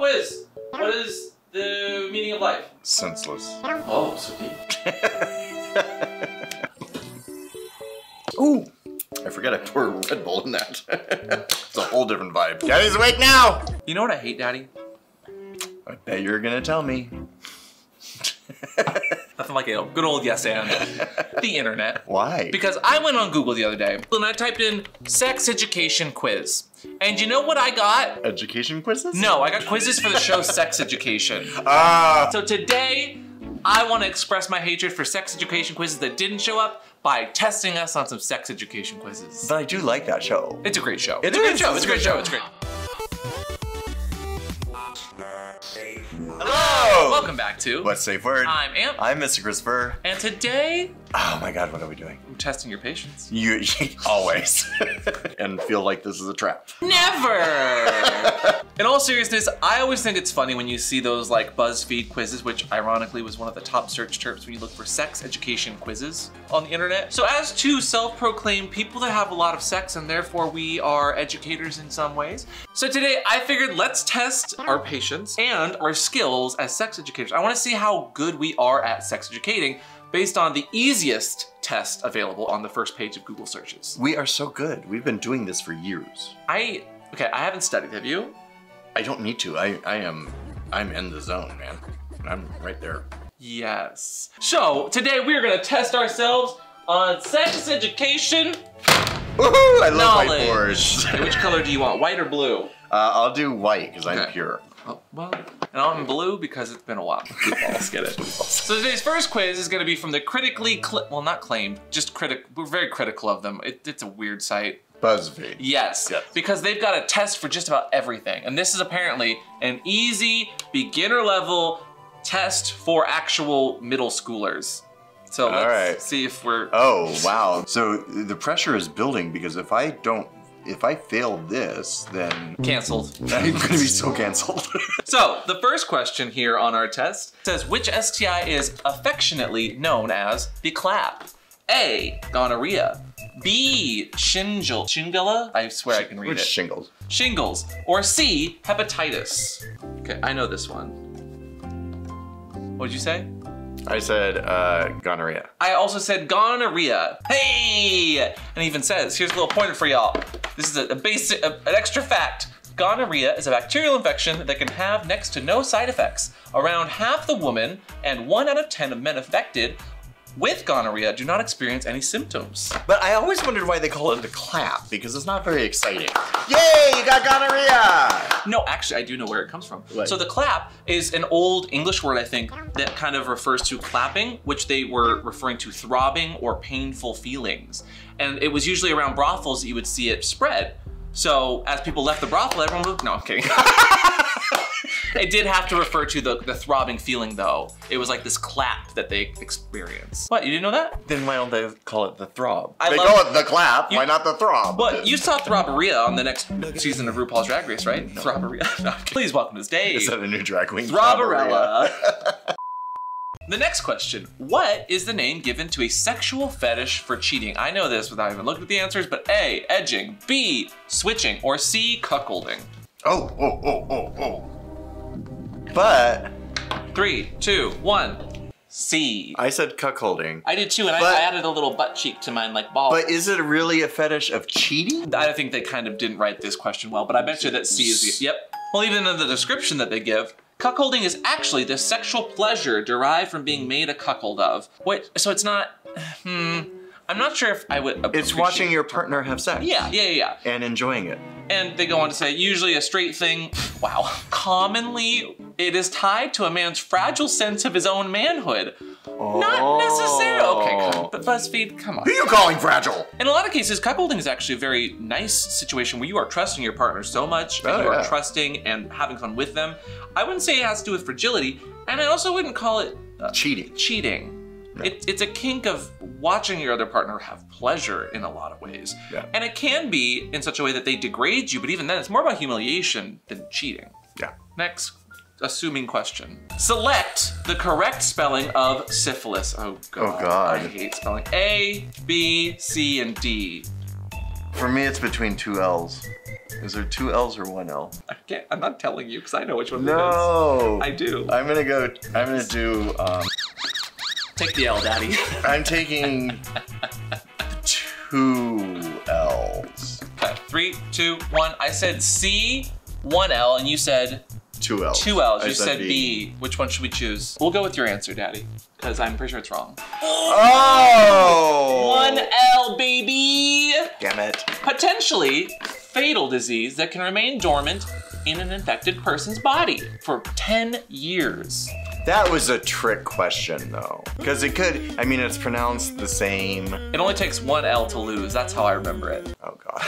quiz. What is the meaning of life? Senseless. Oh, so deep. Ooh. I forgot I poured Red Bull in that. It's a whole different vibe. Daddy's awake now! You know what I hate, Daddy? I bet you're gonna tell me. Nothing like a good old yes and. The internet. Why? Because I went on Google the other day and I typed in sex education quiz. And you know what I got? Education quizzes? No, I got quizzes for the show Sex Education. Ah! So today, I want to express my hatred for sex education quizzes that didn't show up by testing us on some sex education quizzes. But I do like that show. It's a great show. It's a great show. Hello! Welcome back to What's Safe Word. I'm Amp. I'm Mr. Kristofer. And today... Oh my God, what are we doing? I'm testing your patience. You always. And feel like this is a trap. Never! In all seriousness, I always think it's funny when you see those like BuzzFeed quizzes, which ironically was one of the top search terms when you look for sex education quizzes on the internet. So as two self-proclaimed people that have a lot of sex and therefore we are educators in some ways. So today I figured let's test our patience and our skills as sex educators. I wanna see how good we are at sex educating based on the easiest test available on the first page of Google searches. We are so good. We've been doing this for years. Okay, I haven't studied, have you? I don't need to, I'm in the zone, man. I'm right there. Yes. So today we are gonna test ourselves on sex education. Woohoo, I love whiteboards. Okay, which color do you want, white or blue? I'll do white, because I'm pure. Oh, well, and I'm blue because it's been a while. Let's get it. So today's first quiz is going to be from the critically, well, not claimed, just critic. We're very critical of them. It's a weird site. BuzzFeed. Yes, because they've got a test for just about everything. And this is apparently an easy beginner level test for actual middle schoolers. So let's see if we're... Oh, wow. So the pressure is building because if I don't... If I fail this, then... Canceled. I'm gonna be so canceled. So, the first question here on our test says, which STI is affectionately known as the clap? A, gonorrhea. B, shingles. I swear I can read it. Shingles. Shingles. Or C, hepatitis. Okay, I know this one. What did you say? I said gonorrhea. I also said gonorrhea. Hey! And even says, here's a little pointer for y'all. This is an extra fact. Gonorrhea is a bacterial infection that can have next to no side effects. Around half the women and 1 out of 10 of men affected with gonorrhea do not experience any symptoms. But I always wondered why they call it a clap, because it's not very exciting. Yay, you got gonorrhea! No, actually, I do know where it comes from. What? So the clap is an old English word, I think, that kind of refers to clapping, which they were referring to throbbing or painful feelings. And it was usually around brothels that you would see it spread. So as people left the brothel, everyone would, no, I'm kidding. It did have to refer to the throbbing feeling though. It was like this clap that they experienced. What, you didn't know that? Then why don't they call it the throb? They call it the clap, why not the throb? But you saw throbberia on the next season of RuPaul's Drag Race, right? No. Throbberia. No, please welcome to stage. Is that a new drag queen? Throbberella. The next question, what is the name given to a sexual fetish for cheating? I know this without even looking at the answers, but A, edging, B, switching, or C, cuckolding. Oh. But 3, 2, 1, C. I said cuckolding. I did too, and I added a little butt cheek to mine, like balls. But is it really a fetish of cheating? I think they kind of didn't write this question well, but I bet you that C is the, yep. Well, even in the description that they give, cuckolding is actually the sexual pleasure derived from being made a cuckold of. What, so it's not, I'm not sure if I would. It's watching your partner have sex. Yeah. And enjoying it. And they go on to say, usually a straight thing, wow. Commonly, it is tied to a man's fragile sense of his own manhood. Oh. Not necessarily. Okay, come on. But BuzzFeed, come on. Who are you calling fragile? In a lot of cases, cuckolding is actually a very nice situation where you are trusting your partner so much, and you are trusting and having fun with them. I wouldn't say it has to do with fragility, and I also wouldn't call it cheating. No. It's a kink of watching your other partner have pleasure in a lot of ways. Yeah. And it can be in such a way that they degrade you, but even then it's more about humiliation than cheating. Yeah. Next assuming question. Select the correct spelling of syphilis. Oh God. I hate spelling. A, B, C, and D. For me, it's between two L's. Is there two L's or one L? I can't, I'm not telling you because I know which one it is. No! I do. I'm gonna go, I'm gonna do, take the L, daddy. I'm taking two L's. Okay, 3, 2, 1. I said C, one L, and you said? Two L's. Two L's, you said B. Which one should we choose? We'll go with your answer, daddy, because I'm pretty sure it's wrong. Oh! One L, baby! Damn it. Potentially fatal disease that can remain dormant in an infected person's body for 10 years. That was a trick question, though. Because it could, I mean, it's pronounced the same. It only takes one L to lose. That's how I remember it. Oh, God.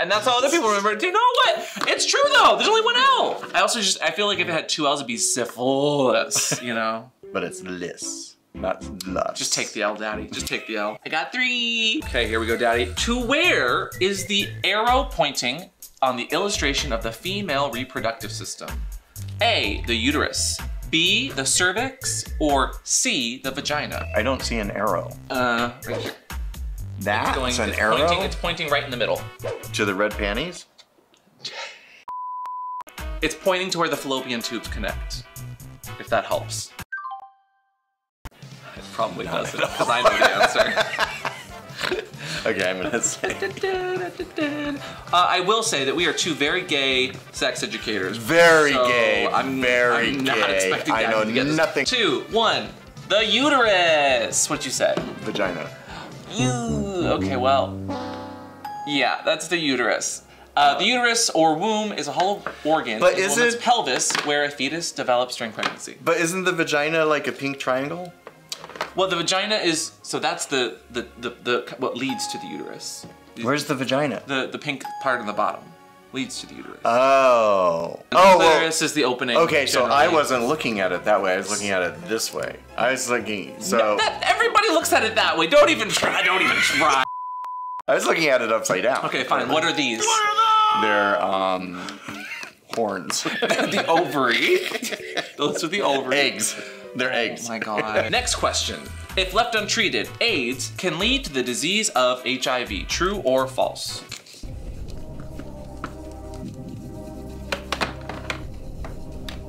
And that's how other people remember it. Do you know what? It's true, though. There's only one L. I also just, I feel like if it had two L's, it'd be syphilis, you know? But it's liss, not lust. Just take the L, daddy. Just take the L. I got 3. Okay, here we go, daddy. To where is the arrow pointing on the illustration of the female reproductive system? A, the uterus. B, the cervix, or C, the vagina? I don't see an arrow. Right here. That's an arrow? It's pointing right in the middle. To the red panties? It's pointing to where the fallopian tubes connect, if that helps. It probably doesn't, because I know the answer. Okay, I'm gonna say. I will say that we are two very gay sex educators. Very gay. I'm not expecting that. I know nothing. 2, 1. The uterus. What'd you say? Vagina. You. Okay, well. Yeah, that's the uterus. The uterus or womb is a hollow organ in the woman's pelvis where a fetus develops during pregnancy. But isn't the vagina like a pink triangle? Well, the vagina is, so that's the what leads to the uterus. Where's the vagina? The pink part on the bottom leads to the uterus. Oh. Oh, the uterus is the opening. Okay, so I wasn't looking at it that way. I was looking at it this way. I was looking, so. No, everybody looks at it that way. Don't even try, don't even try. I was looking at it upside down. Okay, fine. What are these? What are those? They're, horns. The ovary. Those are the ovary. Eggs. They're eggs. Oh my God. Next question. If left untreated, AIDS can lead to the disease of HIV. True or false?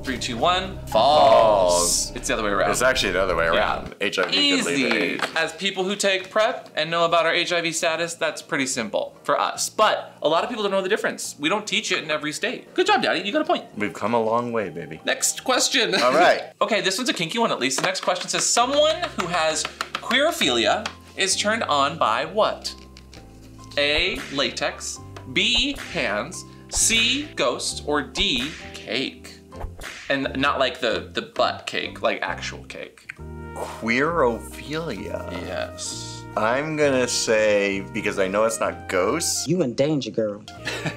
Three, two, one. False. It's the other way around. It's actually the other way around. Yeah. HIV can lead to AIDS. As people who take PrEP and know about our HIV status, that's pretty simple for us. But a lot of people don't know the difference. We don't teach it in every state. Good job, daddy. You got a point. We've come a long way, baby. Next question. All right. Okay, this one's a kinky one at least. The next question says, someone who has queerophilia is turned on by what? A, latex. B, hands. C, ghost. Or D, cake. And not like the butt cake, like actual cake. Queerophilia. Yes. I'm gonna say, because I know it's not ghosts. You in danger, girl.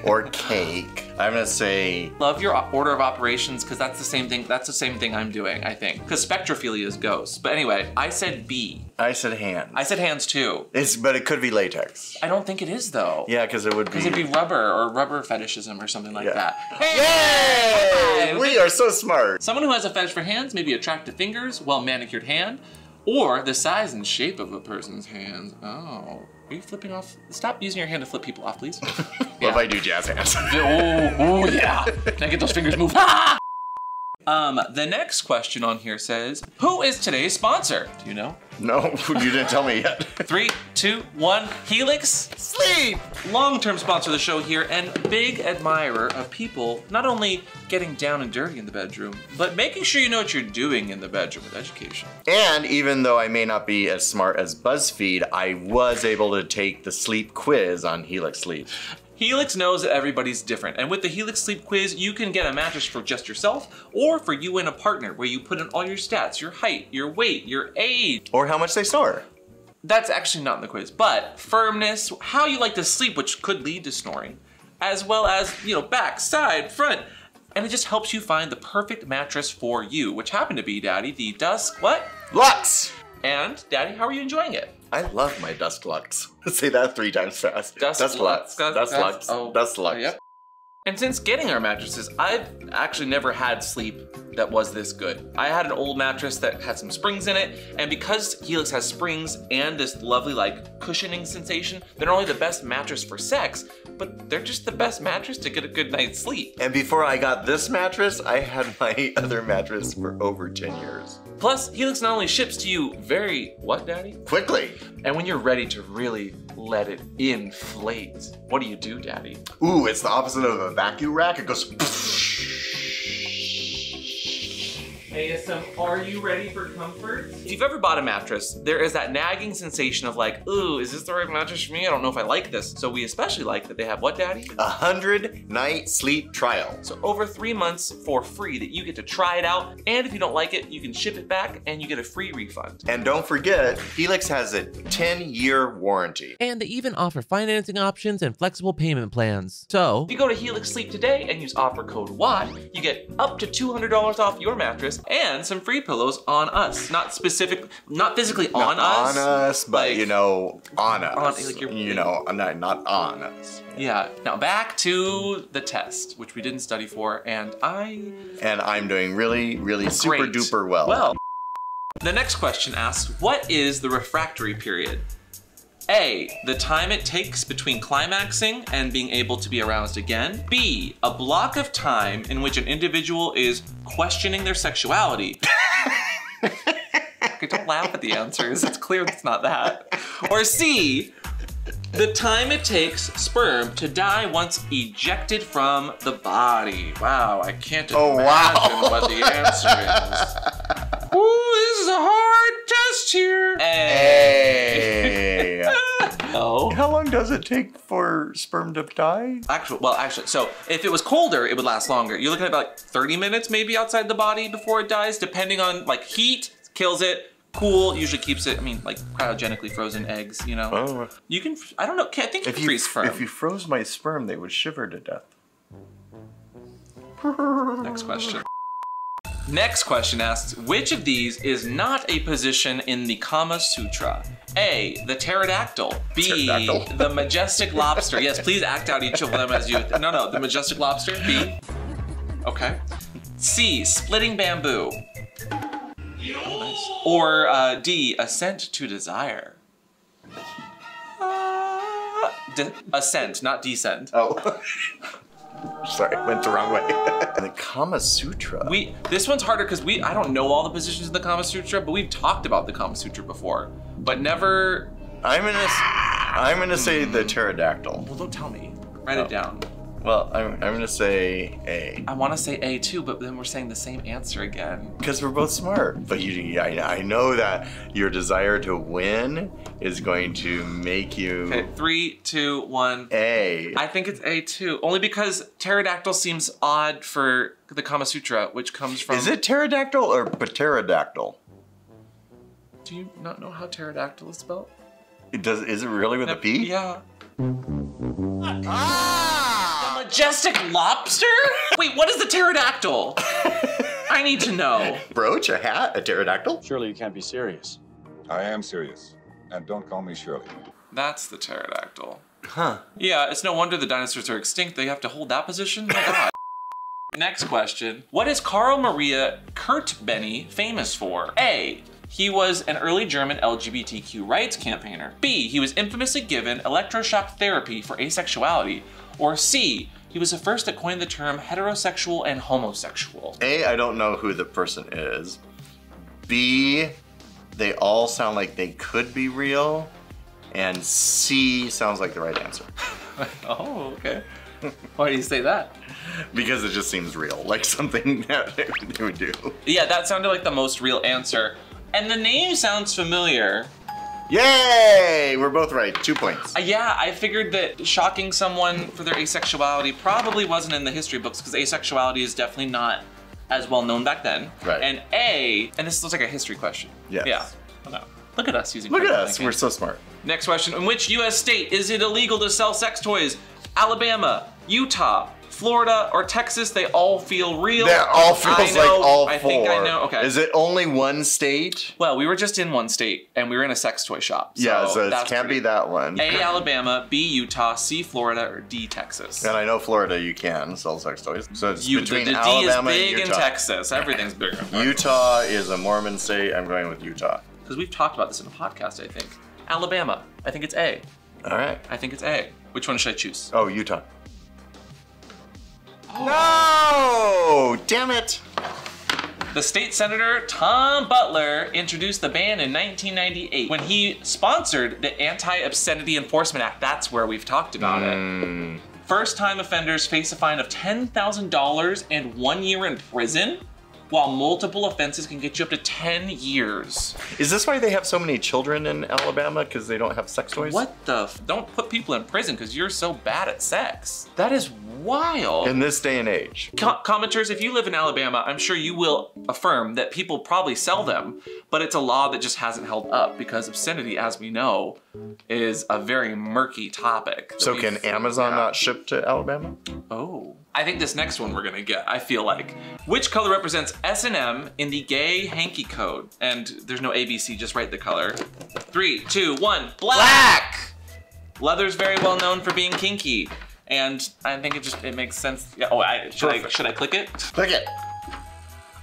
Or cake. I'm gonna say. Love your order of operations, because that's the same thing. That's the same thing I'm doing, I think. Because spectrophilia is ghosts. But anyway, I said B. I said hands. I said hands too. But it could be latex. I don't think it is though. Yeah, because it would be. Because it'd be rubber or rubber fetishism or something like that. Hey! Yay! We are so smart. Someone who has a fetish for hands may be attracted to fingers, well manicured hand, or the size and shape of a person's hands. Oh. Are you flipping off? Stop using your hand to flip people off, please. Yeah. What if I do jazz hands? Oh, yeah. Can I get those fingers moved? Ah! The next question on here says, who is today's sponsor? Do you know? No, you didn't tell me yet. 3, 2, 1, Helix Sleep! Long-term sponsor of the show here and big admirer of people not only getting down and dirty in the bedroom, but making sure you know what you're doing in the bedroom with education. And even though I may not be as smart as BuzzFeed, I was able to take the sleep quiz on Helix Sleep. Helix knows that everybody's different, and with the Helix Sleep Quiz, you can get a mattress for just yourself or for you and a partner, where you put in all your stats, your height, your weight, your age. Or how much they snore. That's actually not in the quiz, but firmness, how you like to sleep, which could lead to snoring, as well as, you know, back, side, front, and it just helps you find the perfect mattress for you, which happened to be, daddy, the Dusk, what? Luxe! And, daddy, how are you enjoying it? I love my Dusk Luxe. Say that 3 times fast. Dusk Luxe. Dusk Luxe. Dusk Luxe. And since getting our mattresses, I've actually never had sleep that was this good. I had an old mattress that had some springs in it, and because Helix has springs and this lovely like cushioning sensation, they're not only the best mattress for sex, but they're just the best mattress to get a good night's sleep. And before I got this mattress, I had my other mattress for over 10 years. Plus, Helix not only ships to you very, what, Daddy? Quickly. And when you're ready to really let it inflate, what do you do, Daddy? Ooh, it's the opposite of a vacuum rack. It goes. ASM, are you ready for comfort? If you've ever bought a mattress, there is that nagging sensation of like, ooh, is this the right mattress for me? I don't know if I like this. So we especially like that they have what, Daddy? 100-night sleep trial. So over 3 months for free that you get to try it out. And if you don't like it, you can ship it back and you get a free refund. And don't forget, Helix has a 10-year warranty. And they even offer financing options and flexible payment plans. So if you go to Helix Sleep today and use offer code WATT, you get up to $200 off your mattress and some free pillows on us. Not specific, not physically on us. On us, but you know, on us. Like you know, not on us. Yeah, now back to the test, which we didn't study for, and I'm doing really, really super duper well. Well, the next question asks, what is the refractory period? A, the time it takes between climaxing and being able to be aroused again. B, a block of time in which an individual is questioning their sexuality. Okay, don't laugh at the answers. It's clear it's not that. Or C, the time it takes sperm to die once ejected from the body. Wow, I can't imagine what the answer is. Ooh, this is a hard test here. Hey. No. How long does it take for sperm to die? Well, actually, so if it was colder, it would last longer. You're looking at about like 30 minutes maybe outside the body before it dies, depending on like heat, kills it. Cool, usually keeps it, I mean, like cryogenically frozen eggs, you know? Oh. You can, I don't know, I think you can freeze sperm. If you froze my sperm, they would shiver to death. Next question. Next question asks, which of these is not a position in the Kama Sutra? A, the pterodactyl. B, the majestic lobster. Yes, please act out each of them as you, the majestic lobster, B. Okay. C, splitting bamboo. Nice. Or D, ascent to desire. Ascent, not descent. Oh. Sorry, went the wrong way. The Kama Sutra. This one's harder because I don't know all the positions in the Kama Sutra, but we've talked about the Kama Sutra before, but never. I'm gonna say the pterodactyl. Well, don't tell me. Write it down. Well, I'm gonna say A. I want to say A too, but then we're saying the same answer again. Because we're both smart. But I know that your desire to win is going to make you. Okay, 3, 2, 1. A. I think it's A too, only because pterodactyl seems odd for the Kama Sutra, which comes from. Is it pterodactyl or pterodactyl? Do you not know how pterodactyl is spelled? It does. Is it really with a P? Yeah. Majestic lobster? Wait, what is the pterodactyl? I need to know. Brooch, a hat, a pterodactyl? Surely you can't be serious. I am serious, and don't call me Shirley. That's the pterodactyl. Huh. Yeah, it's no wonder the dinosaurs are extinct. They have to hold that position? My God. Next question. What is Karl Maria Kurt Benny famous for? A, he was an early German LGBTQ rights campaigner. B, he was infamously given electroshock therapy for asexuality. Or C, he was the first that coined the term heterosexual and homosexual. A, I don't know who the person is. B, they all sound like they could be real. And C sounds like the right answer. Oh, okay. Why do you say that? Because it just seems real, like something that they would do. Yeah, that sounded like the most real answer. And the name sounds familiar. Yay! We're both right, 2 points. Yeah, I figured that shocking someone for their asexuality probably wasn't in the history books because asexuality is definitely not as well known back then. Right. And A, and this looks like a history question. Yes. Yeah. Oh, no. Look at us using. Look at us, thinking. We're so smart. Next question, in which US state is it illegal to sell sex toys? Alabama, Utah, Florida or Texas, they all feel real. That all feels like all four. I think I know. Okay. Is it only one state? Well, we were just in one state, and we were in a sex toy shop. So yeah, so it can't be that one. A, Alabama, B, Utah, C, Florida, or D, Texas. And I know Florida, you can sell sex toys. So it's between the D Alabama is big and Utah. In Texas. Everything's bigger. Utah is a Mormon state. I'm going with Utah. Because we've talked about this in a podcast, I think. Alabama. I think it's A. All right. I think it's A. Which one should I choose? Oh, Utah. Oh. No! Damn it! The state senator, Tom Butler, introduced the ban in 1998 when he sponsored the Anti-Obscenity Enforcement Act. That's where we've talked about it. First-time offenders face a fine of $10,000 and 1 year in prison, while multiple offenses can get you up to 10 years. Is this why they have so many children in Alabama? Because they don't have sex toys? What the f? Don't put people in prison because you're so bad at sex. That is wild. In this day and age. Commenters, if you live in Alabama, I'm sure you will affirm that people probably sell them, but it's a law that just hasn't held up because obscenity, as we know, is a very murky topic. So can Amazon not ship to Alabama? Oh. I think this next one we're gonna get, I feel like. Which color represents S&M in the gay hanky code? And there's no ABC, just write the color. 3, 2, 1, black! Leather's very well known for being kinky. And I think it just, it makes sense. Yeah, oh, should I click it? Click it.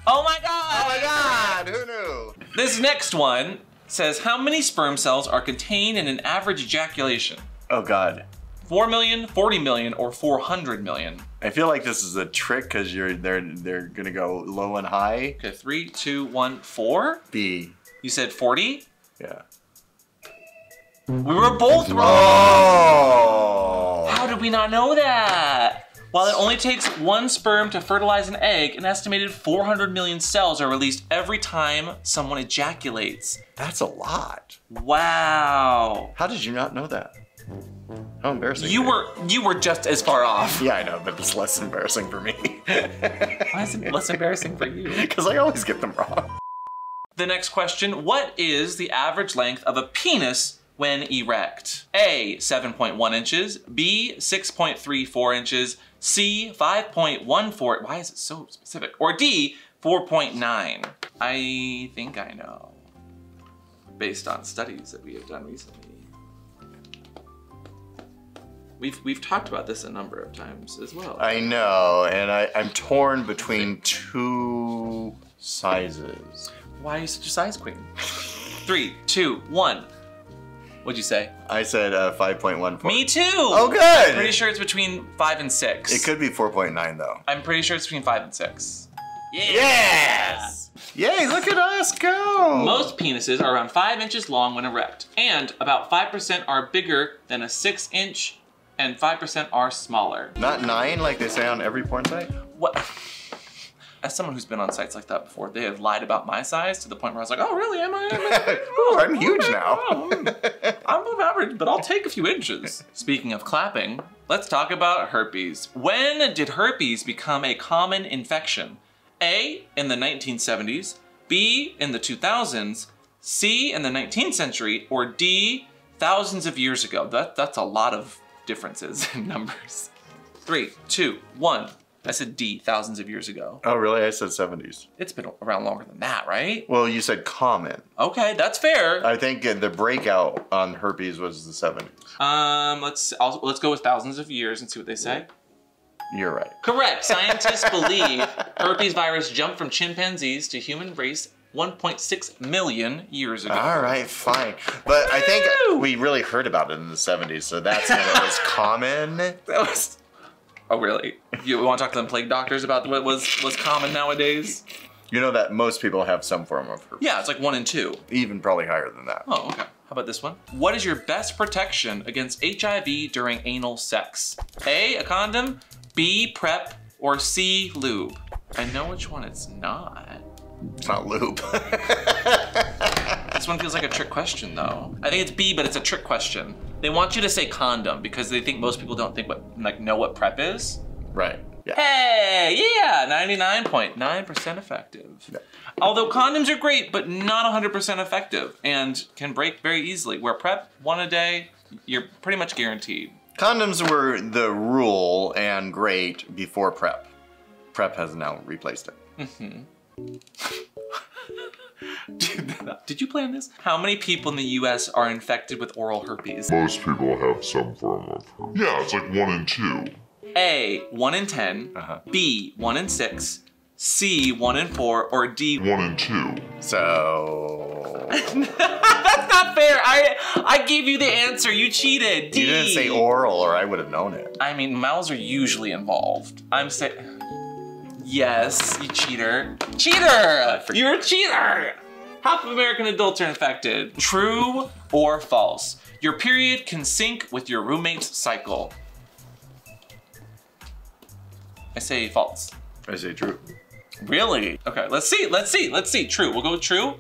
Oh my God! Oh my God, who knew? This next one says, how many sperm cells are contained in an average ejaculation? Oh God. 4 million, 40 million, or 400 million? I feel like this is a trick because they're gonna go low and high. Okay, 3, 2, 1, 4. B. You said 40? Yeah. We were both wrong. Oh. How did we not know that? While it only takes one sperm to fertilize an egg, an estimated 400 million cells are released every time someone ejaculates. That's a lot. Wow. How did you not know that? How embarrassing. You were just as far off. Yeah, I know, but it's less embarrassing for me. Why is it less embarrassing for you? Because I always get them wrong. The next question, what is the average length of a penis when erect? A, 7.1 inches, B, 6.34 inches, C, 5.14, why is it so specific? Or D, 4.9. I think I know, based on studies that we have done recently. We've talked about this a number of times as well. I know, and I'm torn between two sizes. Why are you such a size queen? 3, 2, 1. What'd you say? I said 5.14. Me too! Oh, good! I'm pretty sure it's between 5 and 6. It could be 4.9, though. I'm pretty sure it's between 5 and 6. Yes! Yay, look at us go! Most penises are around 5 inches long when erect, and about 5% are bigger than a 6-inch and 5% are smaller. Not 9 like they say on every porn site? What? As someone who's been on sites like that before, they have lied about my size to the point where I was like, oh really, am I? Oh, I'm huge now. I'm average, but I'll take a few inches. Speaking of clapping, let's talk about herpes. When did herpes become a common infection? A, in the 1970s, B, in the 2000s, C, in the 19th century, or D, thousands of years ago. That's a lot of differences in numbers. 3, 2, 1. I said D, thousands of years ago. Oh, really? I said 70s. It's been around longer than that, right? Well, you said common. Okay, that's fair. I think the breakout on herpes was the 70s. Let's go with thousands of years and see what they say. You're right. Correct. Scientists believe herpes virus jumped from chimpanzees to human race 1.6 million years ago. All right, fine. But I think we really heard about it in the 70s, so that's when it was common. That was... Oh, really? You want to talk to them plague doctors about what was common nowadays? You know that most people have some form of herpes. Yeah, it's like 1 in 2. Even probably higher than that. Oh, okay. How about this one? What is your best protection against HIV during anal sex? A, a condom, B, prep, or C, lube? I know which one it's not. It's not lube. This one feels like a trick question though. I think it's B, but it's a trick question. They want you to say condom because they think most people don't think know what prep is. Right. Yeah. Hey, yeah, 99.9% effective. Yeah. Although condoms are great, but not 100% effective and can break very easily. Where prep, 1 a day, you're pretty much guaranteed. Condoms were the rule and great before PrEP. PrEP has now replaced it. Mm-hmm. Did you plan this? How many people in the US are infected with oral herpes? Most people have some form of herpes. Yeah, it's like 1 in 2. A, 1 in 10. B, 1 in 6. C, 1 in 4. Or D, 1 in 2. So... That's not fair. I gave you the answer. You cheated. D. You didn't say oral or I would have known it. I mean, mouths are usually involved. I'm saying... Yes, you cheater. Cheater! You're a cheater! Half of American adults are infected. True or false? Your period can sync with your roommate's cycle. I say false. I say true. Really? Okay, let's see. True, we'll go with true.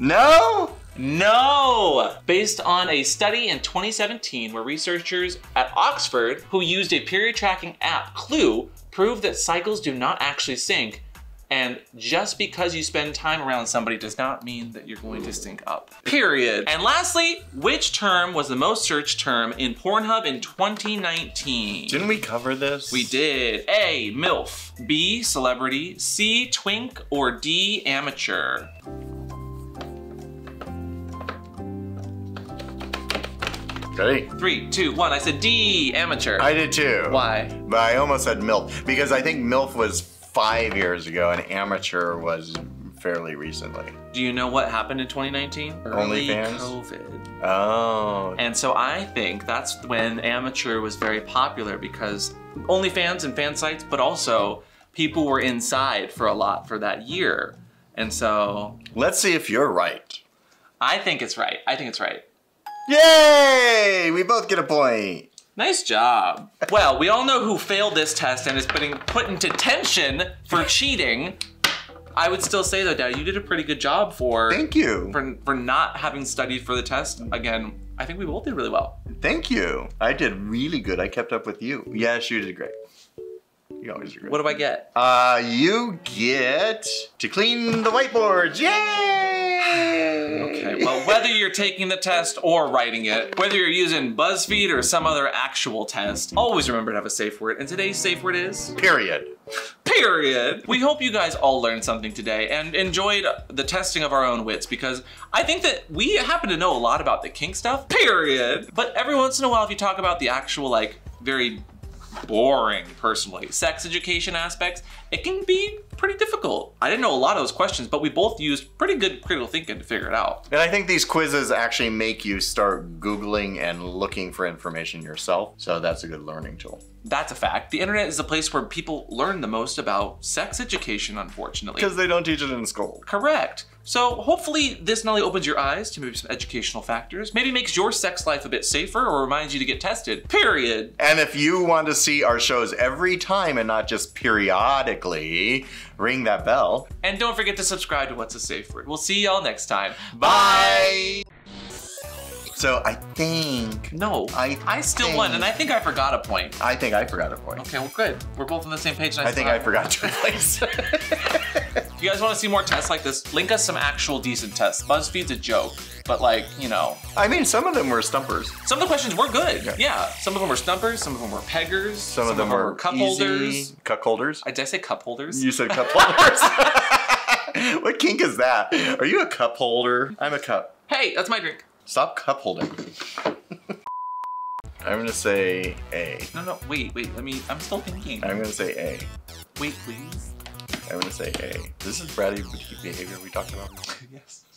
No! No! Based on a study in 2017 where researchers at Oxford who used a period tracking app, Clue, prove that cycles do not actually sync, and just because you spend time around somebody does not mean that you're going to sync up. Period. And lastly, which term was the most searched term in Pornhub in 2019? Didn't we cover this? We did. A, MILF. B, celebrity. C, twink. Or D, amateur. Ready? 3, 2, 1, I said D, amateur. I did too. Why? But I almost said MILF, because I think MILF was 5 years ago and amateur was fairly recently. Do you know what happened in 2019? Early OnlyFans? COVID. Oh. And so I think that's when amateur was very popular because OnlyFans and fan sites, but also people were inside for a lot for that year. And so... Let's see if you're right. I think it's right. I think it's right. Yay! We both get a point. Nice job. Well, we all know who failed this test and is being put into detention for cheating. I would still say though, Dad, you did a pretty good job for... Thank you. For not having studied for the test. Again, I think we both did really well. Thank you. I did really good. I kept up with you. Yes, you did great. You always do great. What do I get? You get to clean the whiteboards. Yay! Okay, well, whether you're taking the test or writing it, whether you're using BuzzFeed or some other actual test, always remember to have a safe word. And today's safe word is... Period. Period. We hope you guys all learned something today and enjoyed the testing of our own wits, because I think that we happen to know a lot about the kink stuff. Period. But every once in a while, if you talk about the actual, like, very boring, personally, sex education aspects, it can be pretty difficult. I didn't know a lot of those questions, but we both used pretty good critical thinking to figure it out. And I think these quizzes actually make you start Googling and looking for information yourself, so that's a good learning tool. That's a fact. The internet is a place where people learn the most about sex education, unfortunately. Because they don't teach it in school. Correct. So hopefully this not only opens your eyes to maybe some educational factors, maybe makes your sex life a bit safer or reminds you to get tested, period. And if you want to see our shows every time and not just periodically, ring that bell. And don't forget to subscribe to What's a Safe Word. We'll see y'all next time. Bye. So I think... No, I still won, and I think I forgot a point. I think I forgot a point. Okay, well, good. We're both on the same page. I think I forgot 2 points. If you guys want to see more tests like this, link us some actual decent tests. BuzzFeed's a joke, but like, you know. I mean, some of them were stumpers. Some of the questions were good. Yeah. Some of them were stumpers. Some of them were peggers. Some of them were cup holders. Cup holders? Did I say cup holders? You said cup holders. What kink is that? Are you a cup holder? I'm a cup. Hey, that's my drink. Stop cup holding. I'm gonna say A. No, wait, I'm still thinking. I'm gonna say A. Wait, please. I'm gonna say A. This is bratty behavior we talked about. Yes.